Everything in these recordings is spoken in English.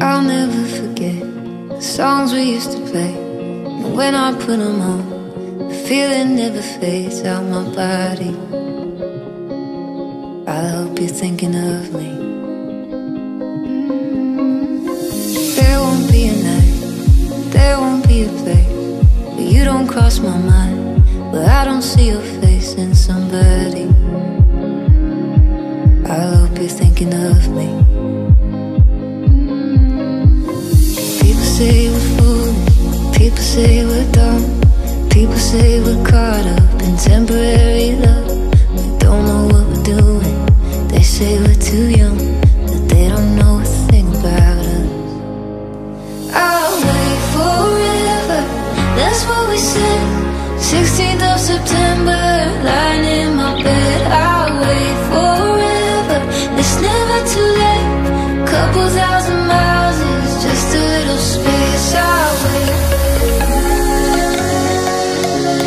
I'll never forget the songs we used to play, and when I put them on, the feeling never fades out my body. I hope you're thinking of me. There won't be a night, there won't be a place where you don't cross my mind, where I don't see your face in somebody. I hope you're thinking of me. People say we're foolish, people say we're dumb, people say we're caught up in temporary love. We don't know what we're doing, they say we're too young, but they don't know a thing about us. I'll wait forever, that's what we said, 16th of September, lying in my bed. I'll wait forever, it's never too late, couple thousand miles is just a little space. I'll wait, couple thousand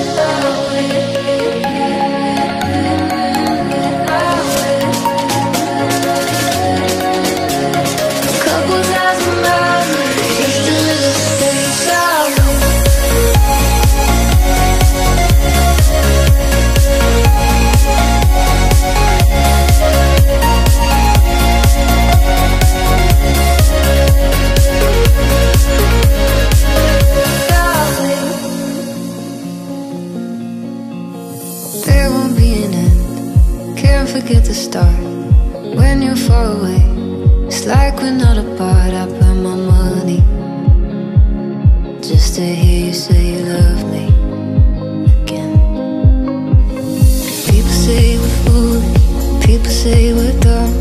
miles is just a little space. I'll wait. Forget the start when you're far away. It's like we're not apart. I burn my money just to hear you say you love me again. People say we're foolish, people say we're dumb,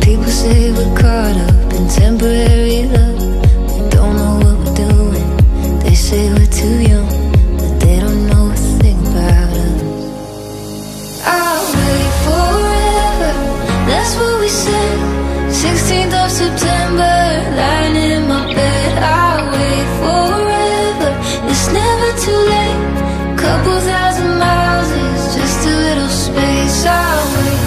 people say we're caught up in temporary love. We don't know what we're doing, they say we're too young, but they don't know a thing about us. I'll wait for, that's what we said, 16th of September, lying in my bed. I'll wait forever, it's never too late, couple thousand miles is just a little space. I'll wait.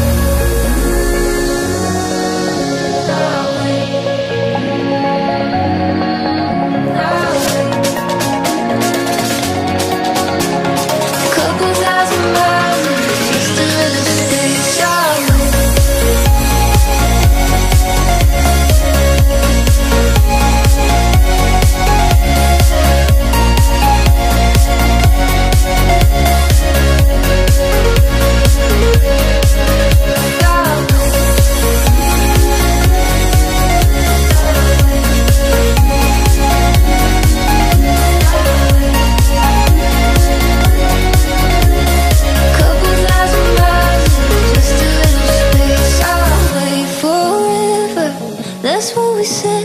That's what we said,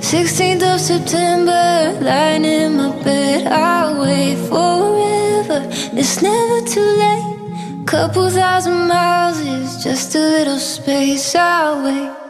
16th of September, lying in my bed. I'll wait forever, it's never too late, couple thousand miles is just a little space. I'll wait.